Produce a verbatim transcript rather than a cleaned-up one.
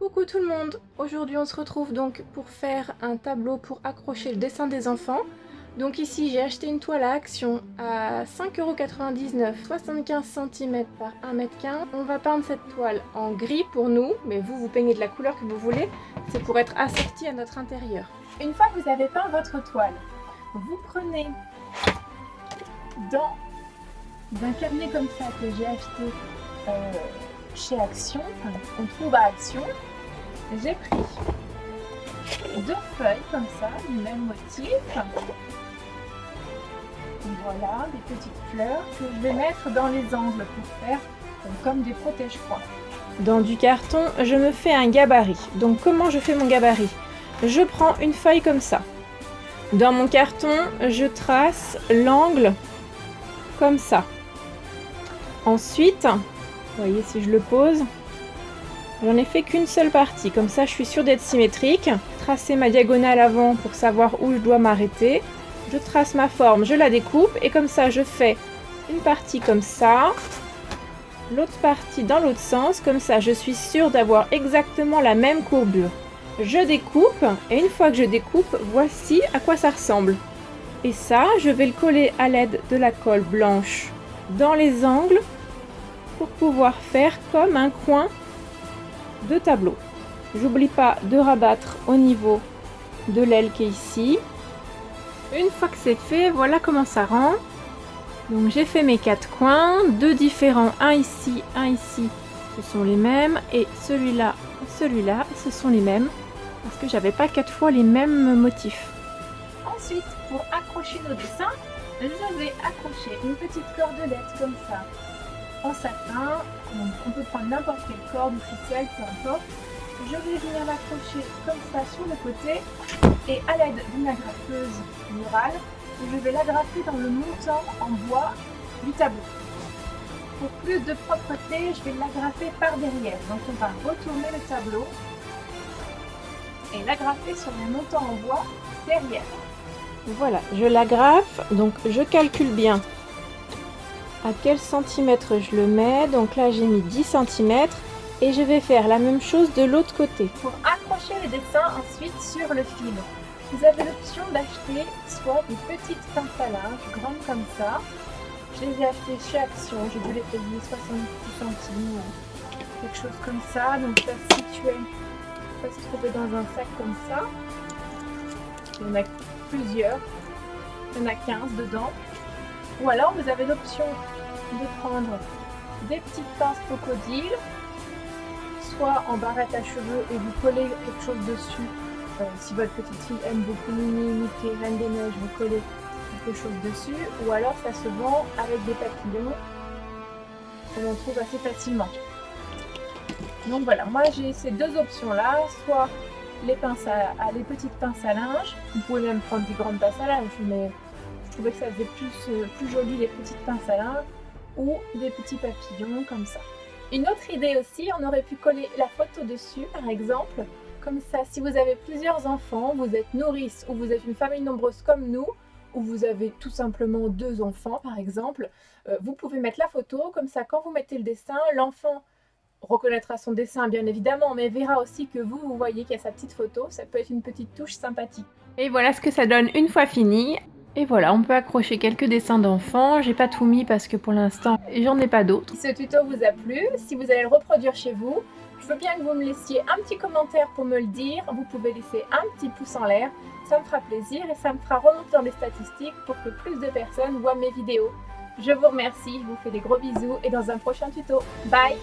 Coucou tout le monde! Aujourd'hui on se retrouve donc pour faire un tableau pour accrocher le dessin des enfants. Donc ici j'ai acheté une toile à action à cinq euros quatre-vingt-dix-neuf, soixante-quinze centimètres par un mètre quinze. On va peindre cette toile en gris pour nous, mais vous vous peignez de la couleur que vous voulez, c'est pour être assorti à notre intérieur. Une fois que vous avez peint votre toile, vous prenez dans un carnet comme ça que j'ai acheté euh, chez Action, enfin, on trouve à Action. J'ai pris deux feuilles comme ça, du même motif. Voilà, des petites fleurs que je vais mettre dans les angles pour faire comme des protège-points. Dans du carton, je me fais un gabarit. Donc comment je fais mon gabarit? Je prends une feuille comme ça. Dans mon carton, je trace l'angle comme ça. Ensuite, vous voyez si je le pose, j'en ai fait qu'une seule partie, comme ça je suis sûre d'être symétrique. Tracer ma diagonale avant pour savoir où je dois m'arrêter. Je trace ma forme, je la découpe et comme ça je fais une partie comme ça, l'autre partie dans l'autre sens, comme ça je suis sûre d'avoir exactement la même courbure. Je découpe et une fois que je découpe, voici à quoi ça ressemble. Et ça, je vais le coller à l'aide de la colle blanche dans les angles pour pouvoir faire comme un coin de tableau. J'oublie pas de rabattre au niveau de l'aile qui est ici. Une fois que c'est fait, voilà comment ça rend. Donc j'ai fait mes quatre coins, deux différents, un ici, un ici, ce sont les mêmes, et celui-là, celui-là, ce sont les mêmes, parce que j'avais pas quatre fois les mêmes motifs. Ensuite, pour accrocher nos dessins, je vais accrocher une petite cordelette comme ça, en satin. Donc on peut prendre n'importe quelle corde ou ficelle, peu importe. Je vais venir l'accrocher comme ça sur le côté et à l'aide d'une agrafeuse murale, je vais l'agrafer dans le montant en bois du tableau. Pour plus de propreté, je vais l'agrafer par derrière. Donc on va retourner le tableau et l'agrafer sur le montant en bois derrière. Voilà, je l'agrafe, donc je calcule bien à quel centimètre je le mets. Donc là j'ai mis dix centimètres et je vais faire la même chose de l'autre côté. Pour accrocher le dessin ensuite sur le fil, vous avez l'option d'acheter soit des petites pinces à linge grandes comme ça. Je les ai achetées chez Action, je vous les payer soixante-dix centimes ou quelque chose comme ça. Donc ça se situait, ça se trouvait dans un sac comme ça. Il y en a plusieurs, il y en a quinze dedans. Ou alors vous avez l'option de prendre des petites pinces crocodile, soit en barrette à cheveux et vous collez quelque chose dessus. Euh, si votre petite fille aime beaucoup Mini, Mickey, Reine des Neiges, vous collez quelque chose dessus. Ou alors ça se vend avec des papillons, on en trouve assez facilement. Donc voilà, moi j'ai ces deux options là, soit les, pinces à, à, les petites pinces à linge, vous pouvez même prendre des grandes pinces à linge, mais je trouvais que ça faisait plus, plus joli les petites pinces à linge, ou des petits papillons comme ça. Une autre idée aussi, on aurait pu coller la photo dessus par exemple, comme ça si vous avez plusieurs enfants, vous êtes nourrice ou vous êtes une famille nombreuse comme nous, ou vous avez tout simplement deux enfants par exemple, euh, vous pouvez mettre la photo, comme ça quand vous mettez le dessin, l'enfant reconnaîtra son dessin bien évidemment, mais verra aussi que vous, vous voyez qu'il y a sa petite photo, ça peut être une petite touche sympathique. Et voilà ce que ça donne une fois fini. Et voilà, on peut accrocher quelques dessins d'enfants. J'ai pas tout mis parce que pour l'instant, j'en ai pas d'autres. Ce tuto vous a plu. Si vous allez le reproduire chez vous, je veux bien que vous me laissiez un petit commentaire pour me le dire. Vous pouvez laisser un petit pouce en l'air. Ça me fera plaisir et ça me fera remonter dans les statistiques pour que plus de personnes voient mes vidéos. Je vous remercie, je vous fais des gros bisous et dans un prochain tuto. Bye!